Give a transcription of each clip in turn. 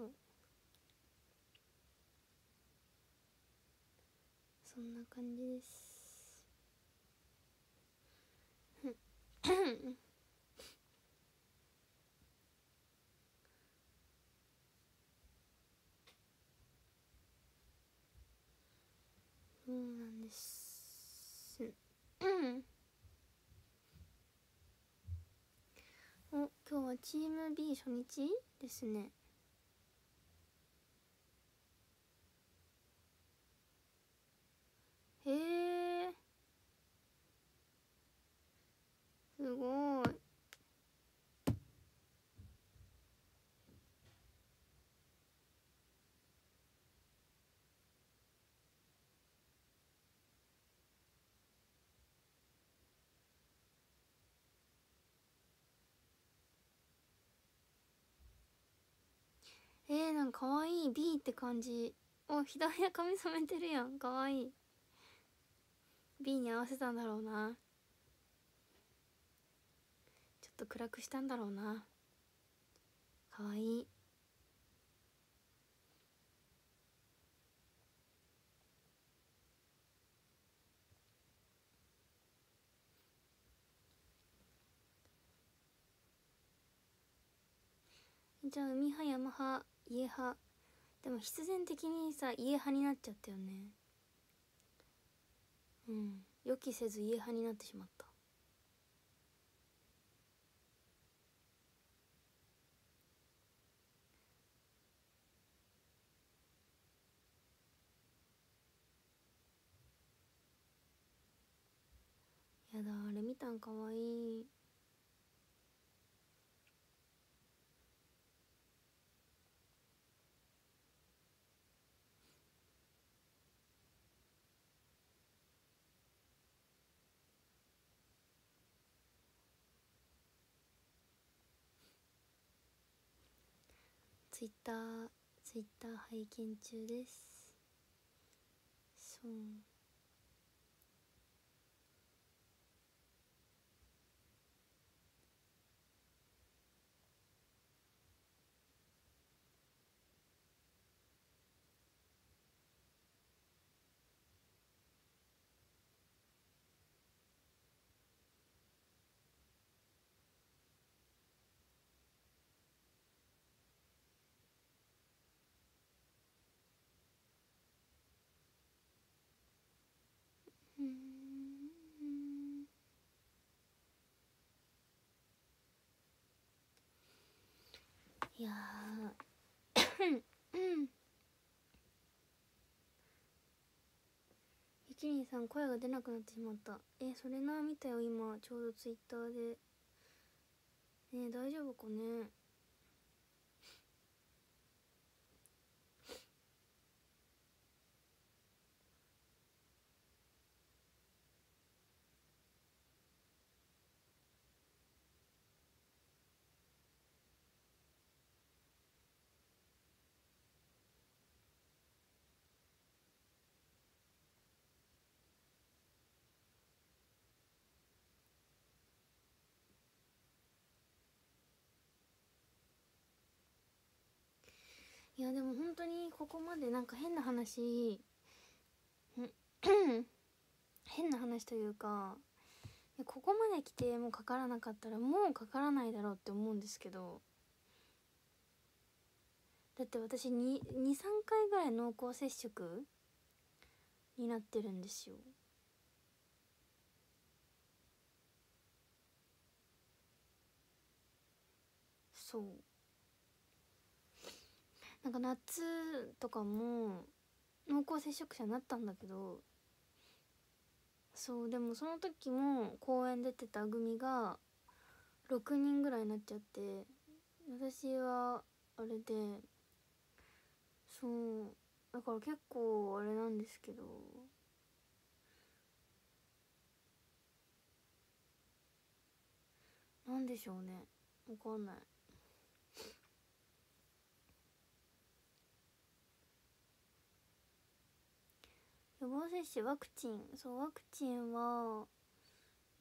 そうそんな感じです。そうなんです。お、今日はチーム B 初日ですね。へえ、すごい。なんかかわいい B って感じ。お、左は髪染めてるやん。かわいい。 B に合わせたんだろうな。ちょっと暗くしたんだろうな。かわいい。じゃあ海派、山派、家派。でも必然的にさ、家派になっちゃったよね。うん、予期せず家派になってしまった。やだ、あれ見たんかわいい。ツイッター拝見中です。そう。いやゆきりんさん、声が出なくなってしまった。それな、見たよ今ちょうどツイッターで。ねえ、大丈夫かね。いやでも本当にここまでなんか変な話変な話というか、ここまで来てもうかからなかったらもうかからないだろうって思うんですけど、だって私 2、3回ぐらい濃厚接触になってるんですよ。そう、なんか夏とかも濃厚接触者になったんだけど、そう、でもその時も公演出てた組が6人ぐらいになっちゃって、私はあれで、そうだから結構あれなんですけど、なんでしょうね、わかんない。予防接種、ワクチン、そう、ワクチンは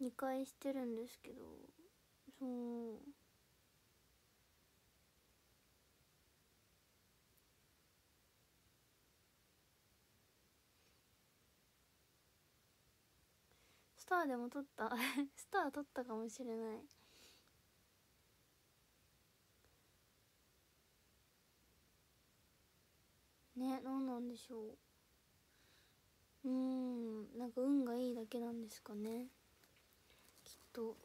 2回してるんですけど、そうターでも撮ったスター撮ったかもしれない。ね、何なんでしょう。なんか運がいいだけなんですかね、きっと。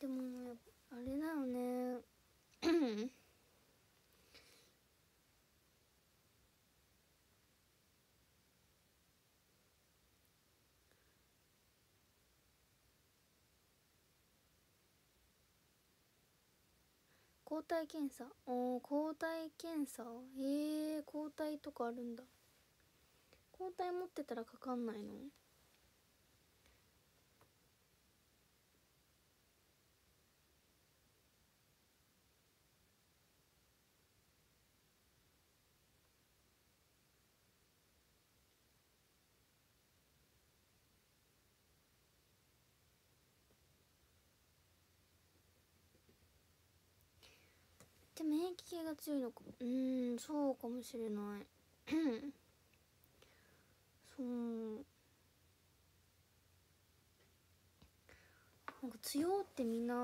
でもあれだよね抗体検査、抗体検査、抗体とかあるんだ。抗体持ってたらかかんないの？免疫系が強いのか、そうかもしれない。そうなんか強ってみんな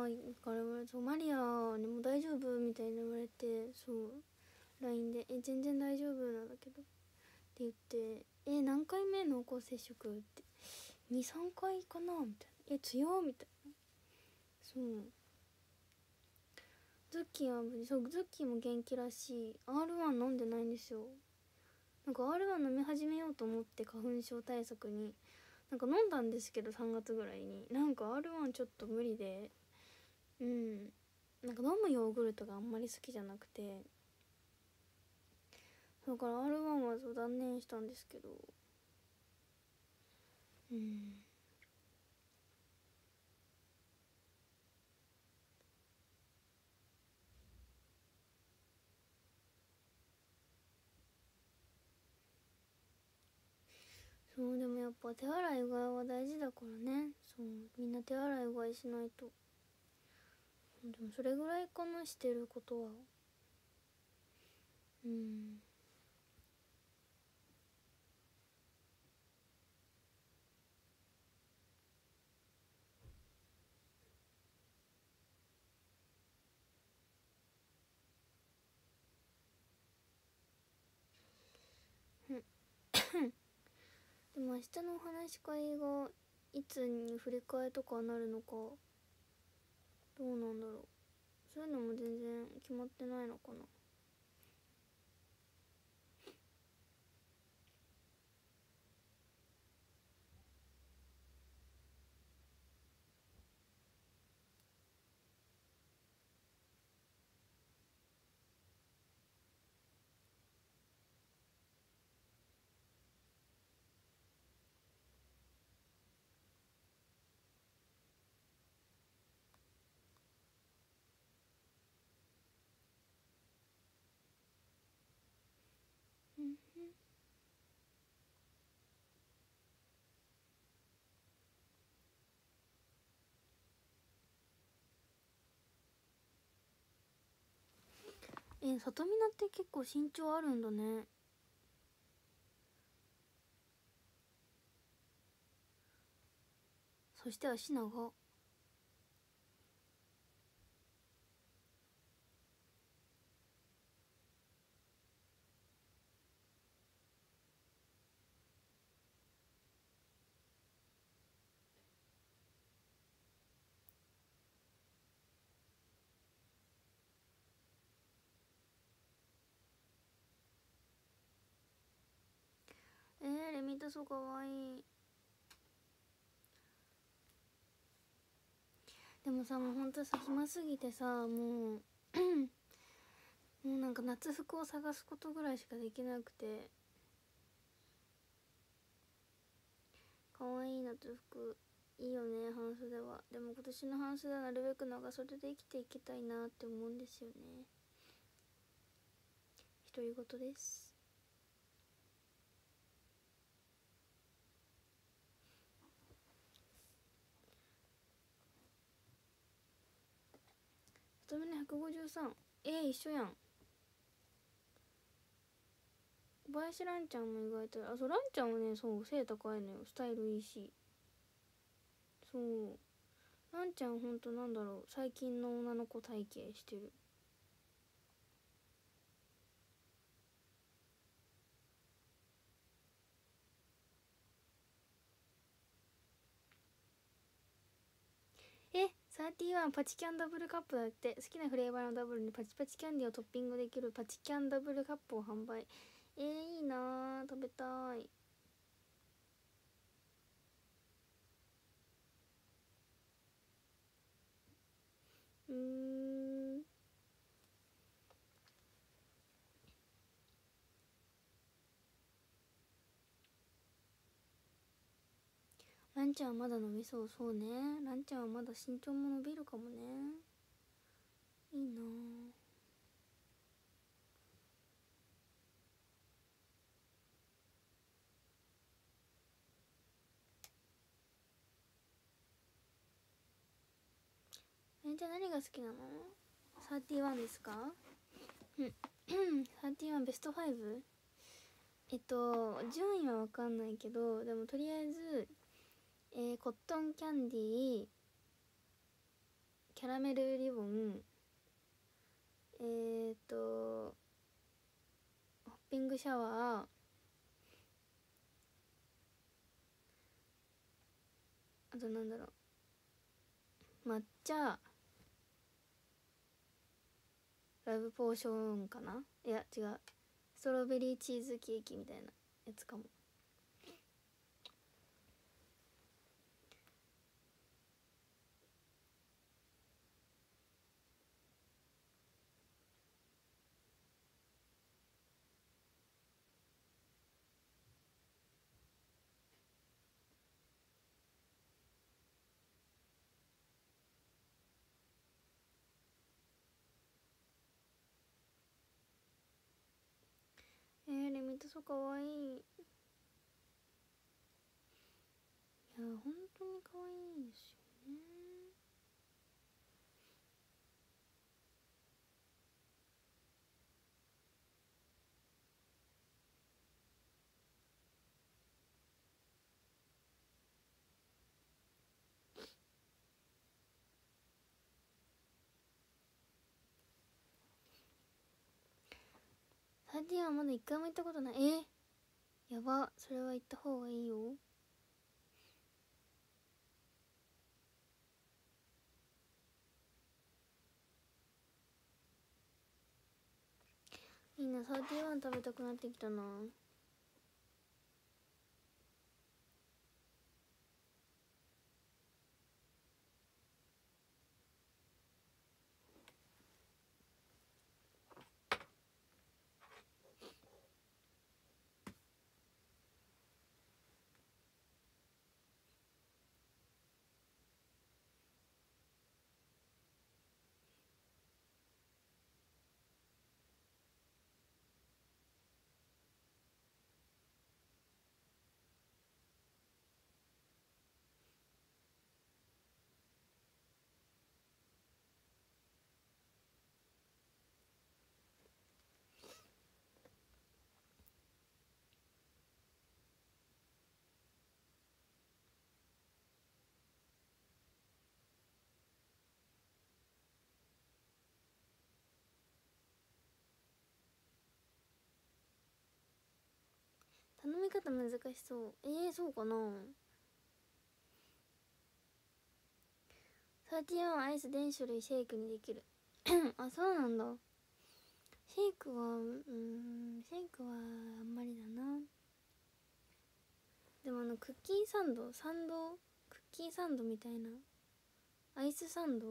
から言われて、マリアでも大丈夫みたいに言われて、そう LINE で「全然大丈夫なんだけど」って言って「何回目濃厚接触？」って「23回かな」みたいな「強」みたいな。そうズッキーは無事、そうズッキーも元気らしい。 R1 飲んでないんですよ。なんか R1 飲み始めようと思って花粉症対策になんか飲んだんですけど、3月ぐらいになんか R1 ちょっと無理で、なんか飲むヨーグルトがあんまり好きじゃなくて、だから R1 はそう断念したんですけど、でもやっぱ手洗いうがいは大事だからね。そう、みんな手洗いうがいしないと。でもそれぐらいかな、してることは。でも明日のお話し会がいつに振り替えとかなるのかどうなんだろう、そういうのも全然決まってないのかな。里美奈って結構身長あるんだね。そして足長。レミタソかわいい。でもさ、もうほんとさ、暇すぎてさ、もうなんか夏服を探すことぐらいしかできなくて。かわいい夏服いいよね、半袖は。でも今年の半袖はなるべく長袖で生きていきたいなって思うんですよね。独り言です。153、一緒やん。小林蘭ちゃんも意外と、あ、そう、蘭ちゃんはね、そう背高いのよ、スタイルいいし、そう蘭ちゃんほんとなんだろう、最近の女の子体型してる。31パチキャンダブルカップだって。好きなフレーバーのダブルにパチパチキャンディをトッピングできるパチキャンダブルカップを販売。いいなー、食べたーい。ランちゃんはまだ伸びそう。そうね、ランちゃんはまだ身長も伸びるかもね。いいなぁ。じゃあ何が好きなの？31ですか？31ベスト 5？ 順位は分かんないけど、でもとりあえずコットンキャンディー、キャラメルリボン、ホッピングシャワー、あとなんだろう、抹茶、ラブポーションかな、いや違う、ストロベリーチーズケーキみたいなやつかも。レミタソかわいい。いやー、ほんとにかわいいですよね。31はまだ一回も行ったことない。やば、それは行った方がいいよ。いいな、31食べたくなってきたな。頼み方難しそう。そうかな。31アイス電子類シェイクにできる。あ、そうなんだ。シェイクは、シェイクはあんまりだな。でもクッキーサンド、クッキーサンドみたいな、アイスサンド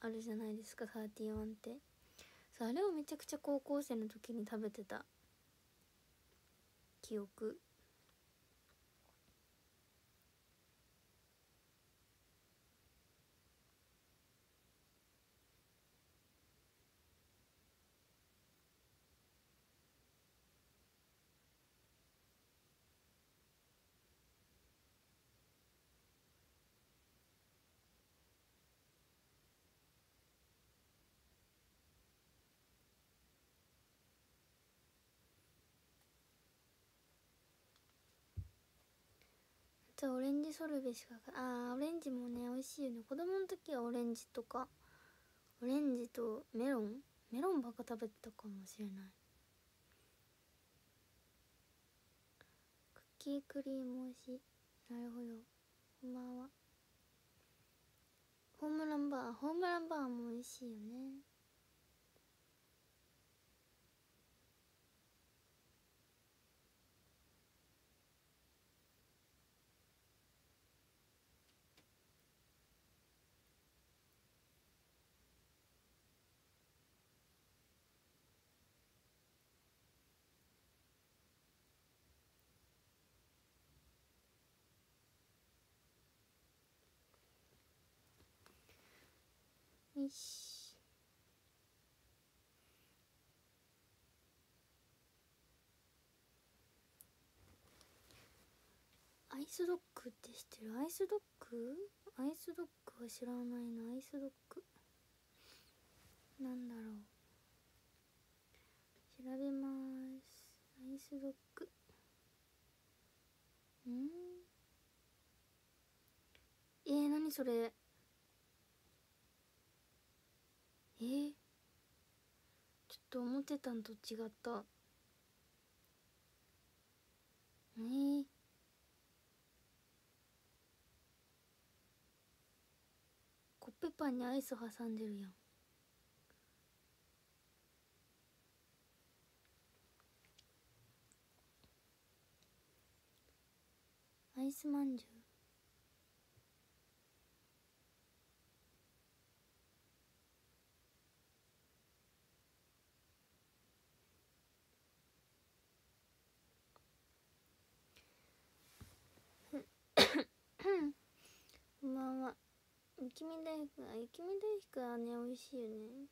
あるじゃないですか、31って。そう、あれをめちゃくちゃ高校生の時に食べてた記憶。じゃあオレンジソルベしか、ああオレンジもね美味しいよね。子供の時はオレンジとか、オレンジとメロンばっか食べてたかもしれない。クッキークリーム美味しい。なるほど、こんばんは。ホームランバーも美味しいよね。よし、アイスドッグって知ってる？アイスドッグは知らないな。アイスドッグなんだろう、調べます。アイスドッグ、何それ。ちょっと思ってたんと違った。コッペパンにアイス挟んでるやん。アイスまんじゅう、こんばんは。雪見大福はね美味しいよね。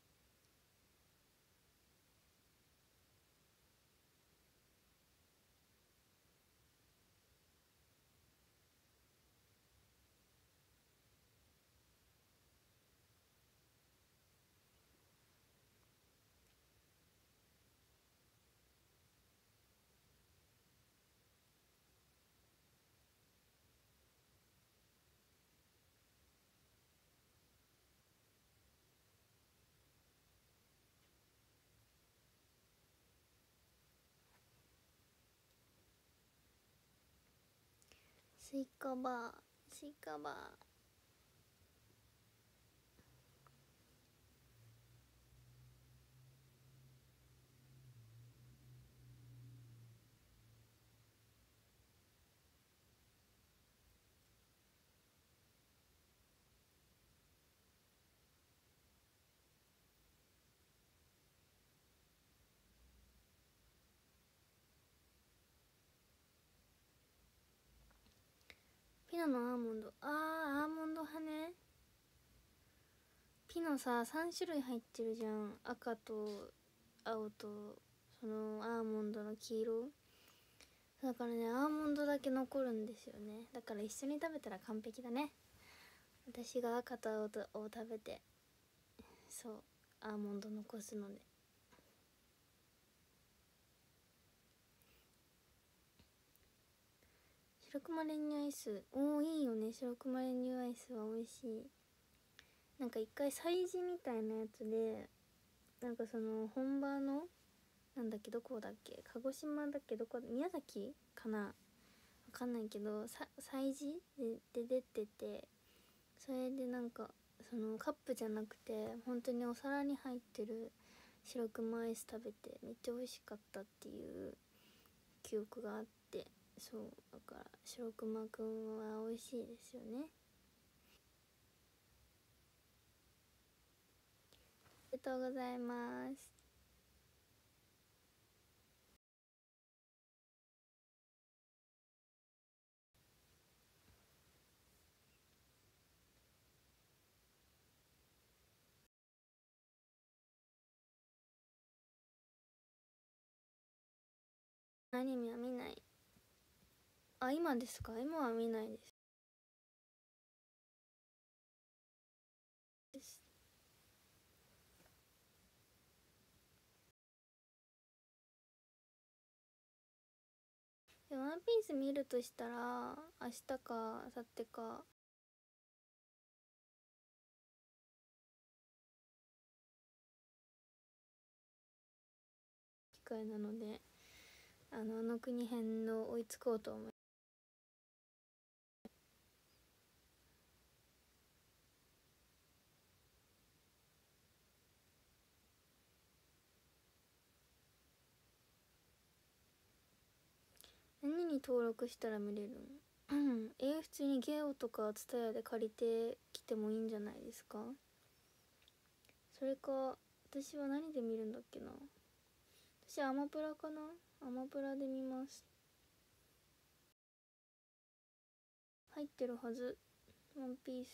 スイカバー。ピノのアーモンド、アーモンド派ね。ピノさ3種類入ってるじゃん、赤と青とそのアーモンドの黄色だからね。アーモンドだけ残るんですよね。だから一緒に食べたら完璧だね。私が赤と青とを食べて、そうアーモンド残すので。白熊練乳アイス、いいよね。白熊練乳アイスは美味しい。なんか一回催事みたいなやつで、なんかその本場のなんだっけ、どこだっけ、鹿児島だっけ、どこ、宮崎かな、分かんないけど、催事で出てて、それでなんかそのカップじゃなくて本当にお皿に入ってる白熊アイス食べてめっちゃ美味しかったっていう記憶があって、そうだから白熊くんは美味しいですよね。ありがとうございます。アニメは見ない。今ですか？今は見ないです。でワンピース見るとしたら明日か明後日か。機会なのであの国編の追いつこうと思います。何に登録したら見れるの？普通にゲオとかTSUTAYAで借りてきてもいいんじゃないですか。それか私は何で見るんだっけな。私アマプラかな。アマプラで見ます。入ってるはず。ワンピース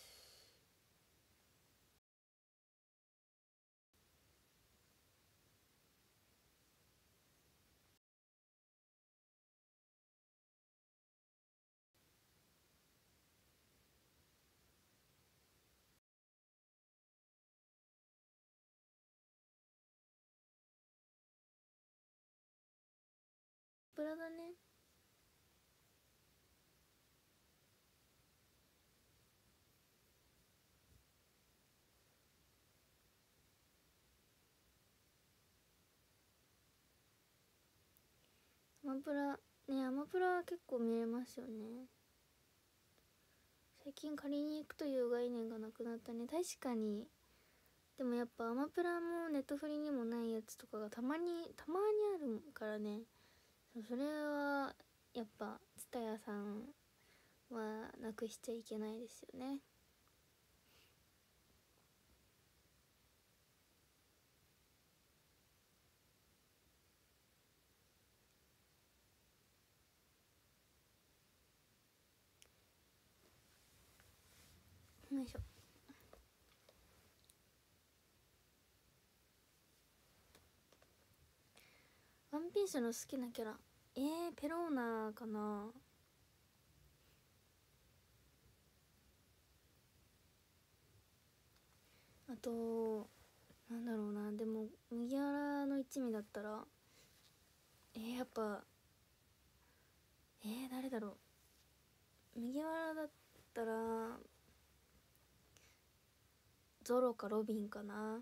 アマプラだね。アマプラは結構見れますよね。最近借りに行くという概念がなくなったね。確かに。でもやっぱアマプラもネットフリにもないやつとかがたまにあるからね。それはやっぱTSUTAYAさんはなくしちゃいけないですよね。よいしょ。ワンピースの好きなキャラ、ペローナかな。あとなんだろうな。でも麦わらの一味だったらやっぱ誰だろう。麦わらだったらゾロかロビンかな。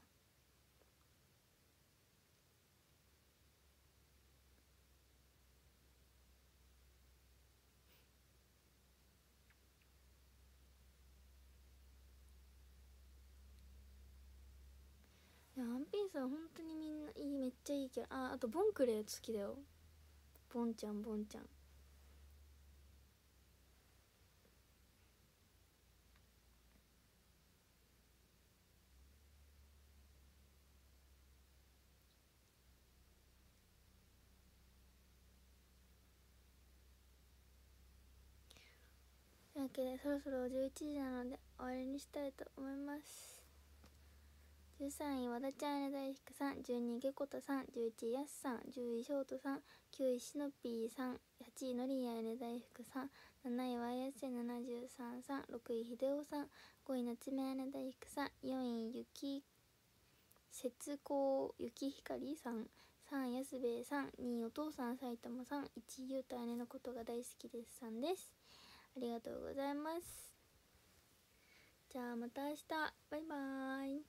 ワンピースは本当にみんないい、めっちゃいいキャラ。あとボンクレー好きだよ。ボンちゃんというわけでそろそろ11時なので終わりにしたいと思います。13位和田ちゃん、ね大福さん、12位げこたさん、11位やすさん、10位ショートさん、9位しのぴーさん、8位のりやね大福さん、7位わやせ73さん、6位ひでおさん、5位なつめやね大福さん、4位ゆきせつこうゆきひかりさん、3位やすべえさん、2位お父さんさいたまさん、1位ゆうた姉のことが大好きですさんです。ありがとうございます。じゃあまた明日、バイバーイ。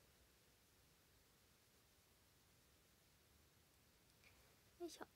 よいしょ。